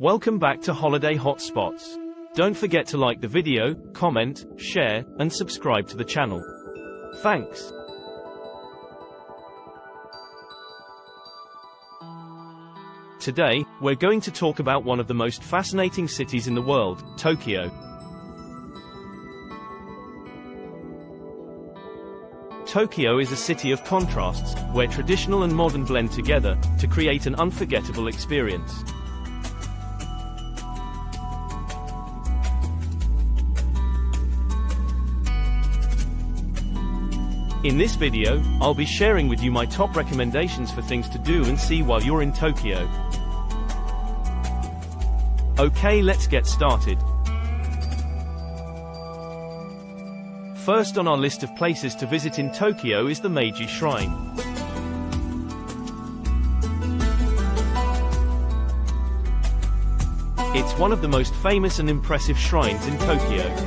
Welcome back to Holiday Hotspots. Don't forget to like the video, comment, share, and subscribe to the channel. Thanks. Today, we're going to talk about one of the most fascinating cities in the world, Tokyo. Tokyo is a city of contrasts, where traditional and modern blend together, to create an unforgettable experience. In this video, I'll be sharing with you my top recommendations for things to do and see while you're in Tokyo. Okay, let's get started. First on our list of places to visit in Tokyo is the Meiji Shrine. It's one of the most famous and impressive shrines in Tokyo.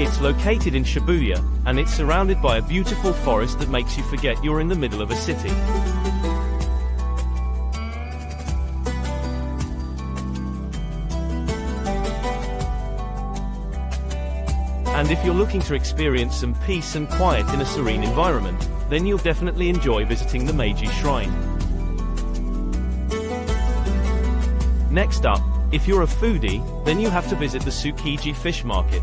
It's located in Shibuya, and it's surrounded by a beautiful forest that makes you forget you're in the middle of a city. And if you're looking to experience some peace and quiet in a serene environment, then you'll definitely enjoy visiting the Meiji Shrine. Next up, if you're a foodie, then you have to visit the Tsukiji Fish Market.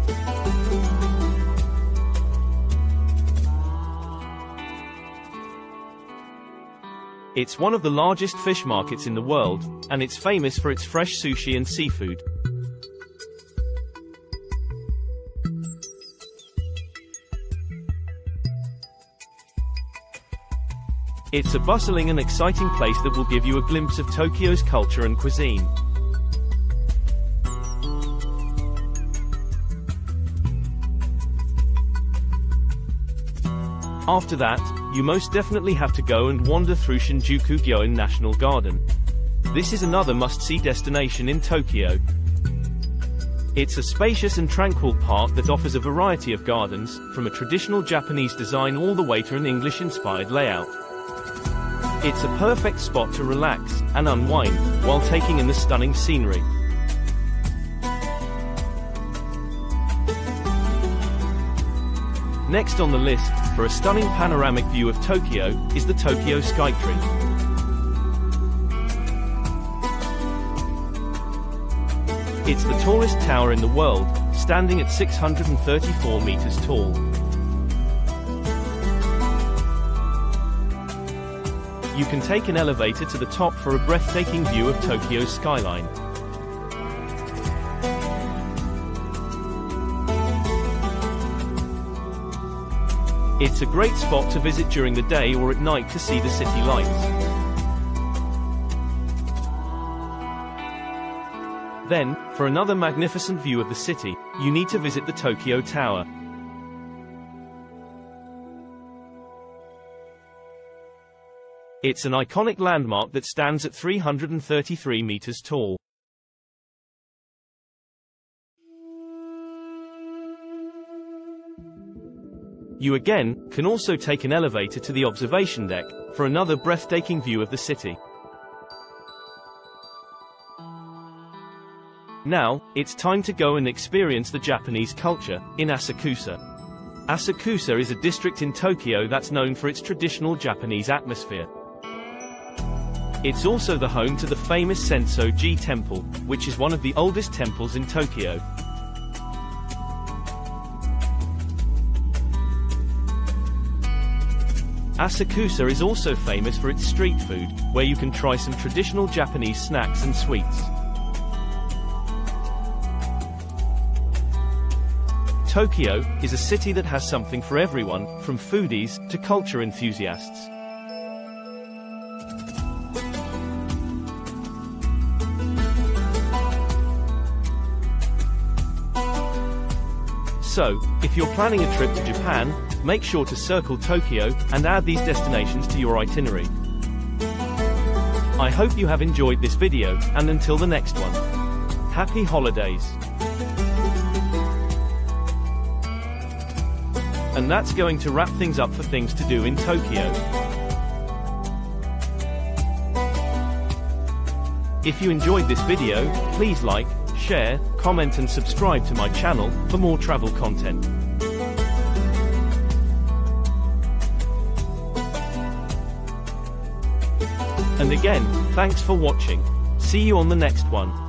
It's one of the largest fish markets in the world, and it's famous for its fresh sushi and seafood. It's a bustling and exciting place that will give you a glimpse of Tokyo's culture and cuisine. After that, you most definitely have to go and wander through Shinjuku Gyoen National Garden. This is another must-see destination in Tokyo. It's a spacious and tranquil park that offers a variety of gardens, from a traditional Japanese design all the way to an English-inspired layout. It's a perfect spot to relax and unwind while taking in the stunning scenery. Next on the list, for a stunning panoramic view of Tokyo, is the Tokyo Skytree. It's the tallest tower in the world, standing at 634 meters tall. You can take an elevator to the top for a breathtaking view of Tokyo's skyline. It's a great spot to visit during the day or at night to see the city lights. Then, for another magnificent view of the city, you need to visit the Tokyo Tower. It's an iconic landmark that stands at 333 meters tall. You again can also take an elevator to the observation deck for another breathtaking view of the city. Now, it's time to go and experience the Japanese culture in Asakusa. Asakusa is a district in Tokyo that's known for its traditional Japanese atmosphere. It's also the home to the famous Senso-ji Temple, which is one of the oldest temples in Tokyo. Asakusa is also famous for its street food, where you can try some traditional Japanese snacks and sweets. Tokyo is a city that has something for everyone, from foodies to culture enthusiasts. So, if you're planning a trip to Japan, make sure to circle Tokyo and add these destinations to your itinerary. I hope you have enjoyed this video, and until the next one, happy holidays! And that's going to wrap things up for things to do in Tokyo. If you enjoyed this video, please like, share, comment and subscribe to my channel for more travel content. And again, thanks for watching. See you on the next one.